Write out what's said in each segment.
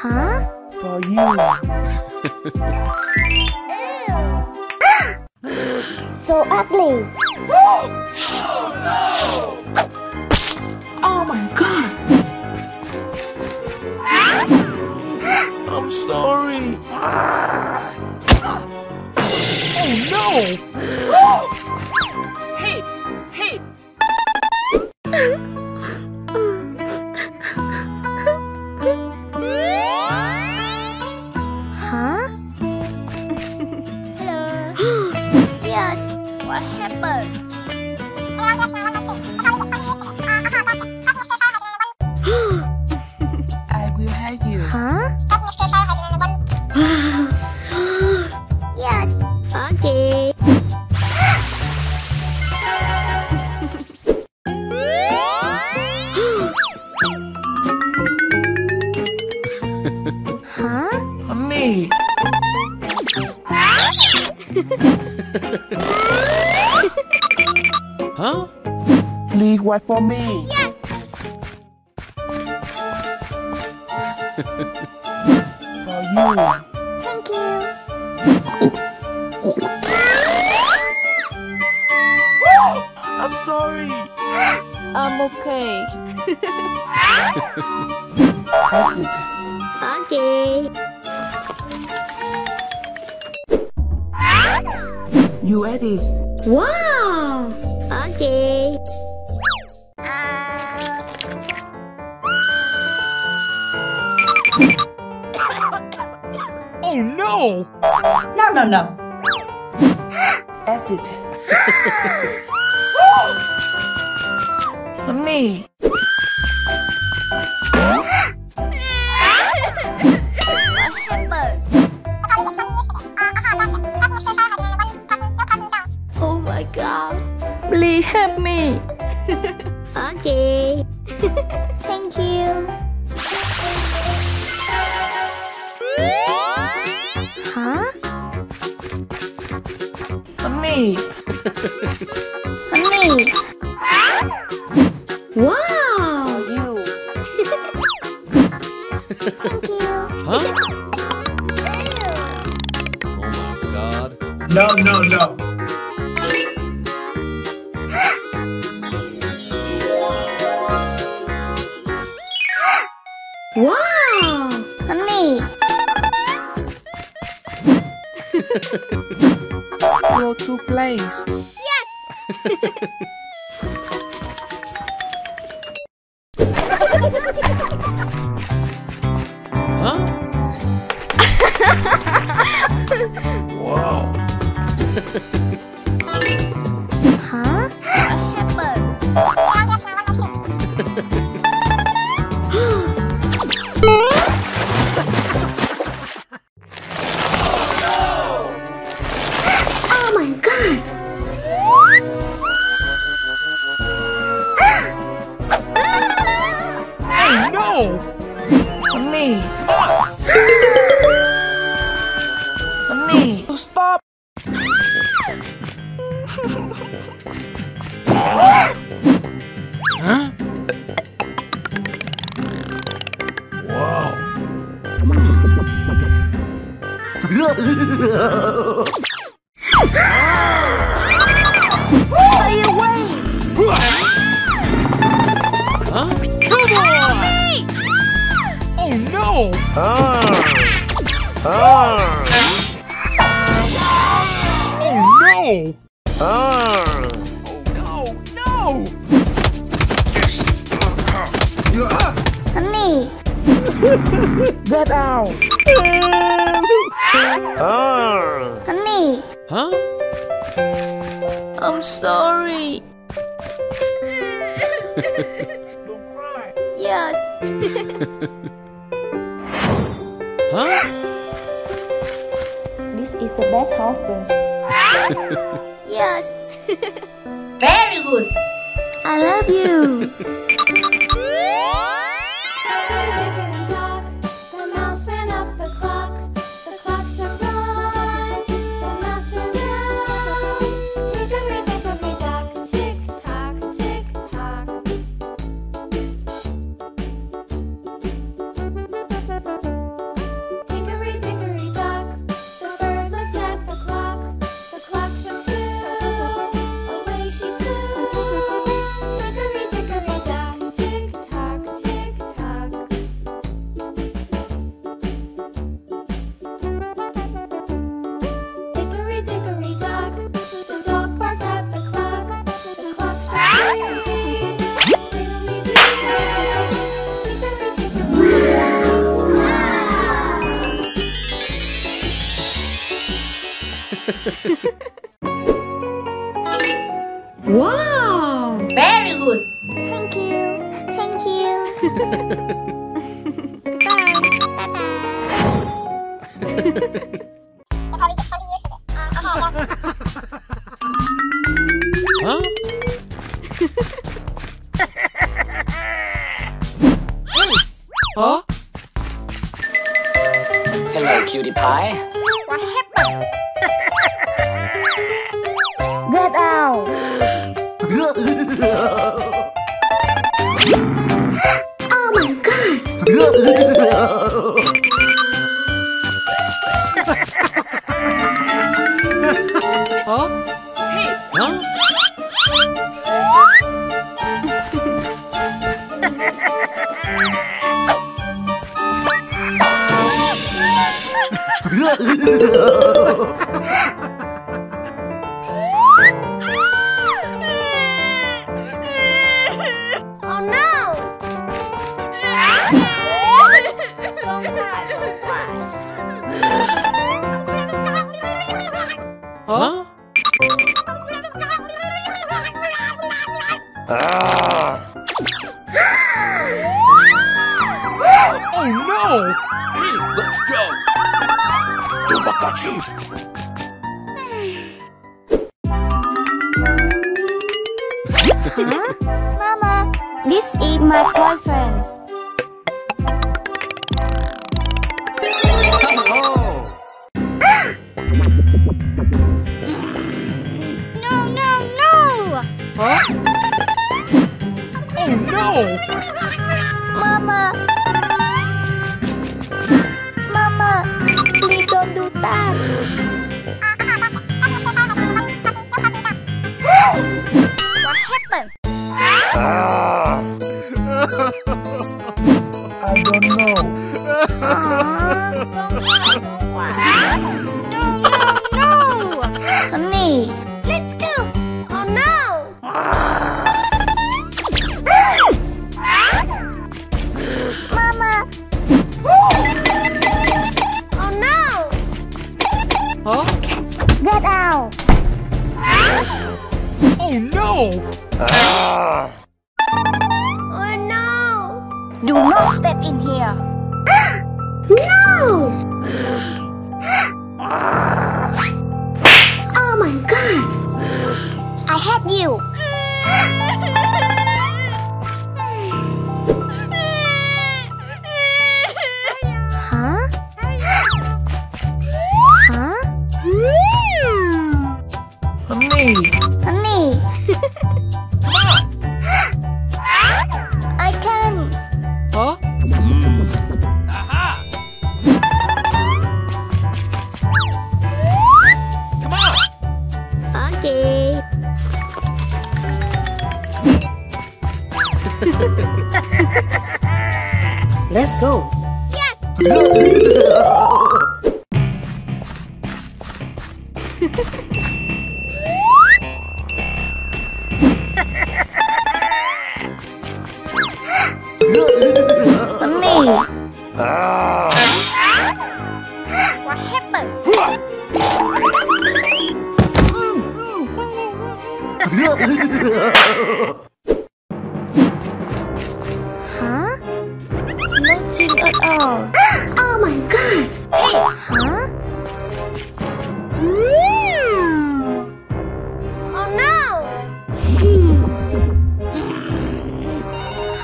Huh? For you. So ugly. Oh no! Oh my god! I'm sorry. Oh no! Hey! Hey! Huh? Yes, what happened? I will hide you. Huh? Yes. Okay. Huh? Honey. Huh? Please wait for me. Yes. For you. Thank you. I'm sorry. I'm okay. That's it. Okay. You ate it. Wow. Okay. Oh no! No, no, no. That's it. Me. Oh my god. Please help me. Okay. Thank you. Huh? Honey! Honey! Wow! You. Thank you. Huh? Ew. Oh my god. No, no, no. Wow! Honey! Go to place. Yes. Huh? Wow. Huh? What happened? Me. Stop. Huh? Wow. Stay away. Huh? Come on. Oh no. Oh no, no! Honey! Get out! Honey! Huh? I'm sorry. Don't cry. Yes. Huh? This is the best husband. Yes. Very good. I love you. The mouse ran up the clock. The clock turned round. The mouse ran round. Rick-a-rick-a-rick-a-duck. Tick tock, tick tock. Wow! Very good! Thank you! Thank you! Goodbye! Bye-bye! Huh? Huh? Hello, cutie pie. What happened? Get out! Oh my god! Huh? Hey! Huh? Oh no! Don't cry, don't cry. Huh? Oh no! Hey, let's go! Huh? Mama, this is my boyfriend. No, no, no! Huh? Oh no! Mama! Please don't do that. What happened? I don't know. Don't cry. No, no, no. Honey, let's go. Oh no. Mama. Huh? Get out! Oh no! Oh no! Do not step in here! No! Oh my god! I hate you! Honey! Come on! I can! Huh? Aha! Come on! Okay! Let's go! Yes! What happened? Huh? Nothing at all. Oh my god! Huh? Oh no!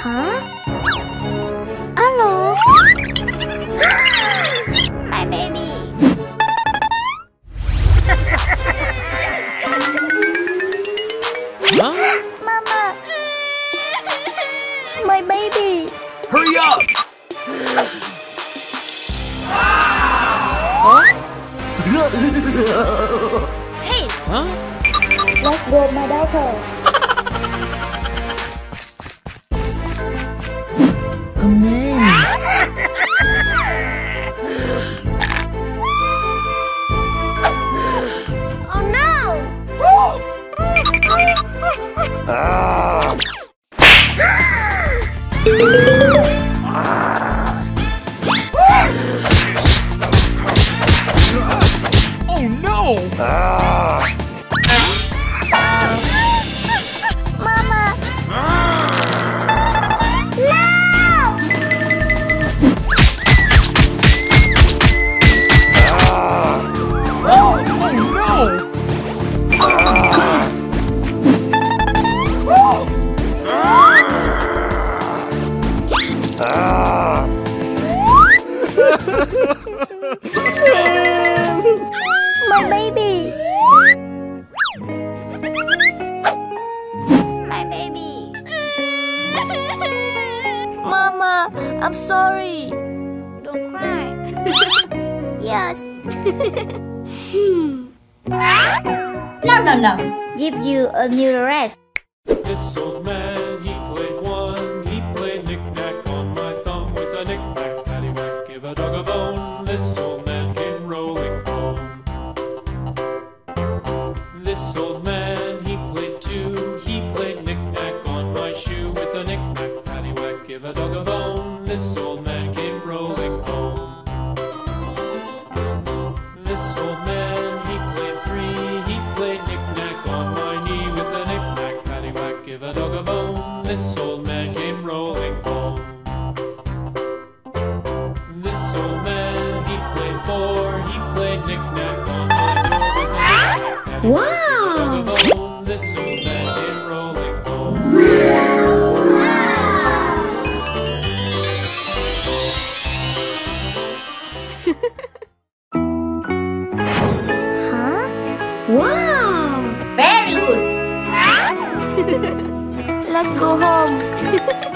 Huh? Hello? My baby! My baby! Hurry up! Huh? Hey! Huh? Let's go, my daughter! Amen! Oh no! Ah! Oh no! will cry. Yes. No. Give you a new rest. This old man, he played one. He played knick-knack on my thumb with a knick-knack, paddywhack, give a dog a bone. This old man came rolling home. This old man, he played two. He played knick-knack on my shoe with a knick-knack, paddywhack, give a dog a bone. This old man came rolling home. This old man, he played three. He played knick-knack on my knee with a knick-knack, paddywhack, give a dog a bone. This old man came rolling home. This old man, he played four. He played knick-knack on my door with a knick-knack, paddywhack, give a dog a bone. This old man came rolling home. Wow! Very good! Let's go home!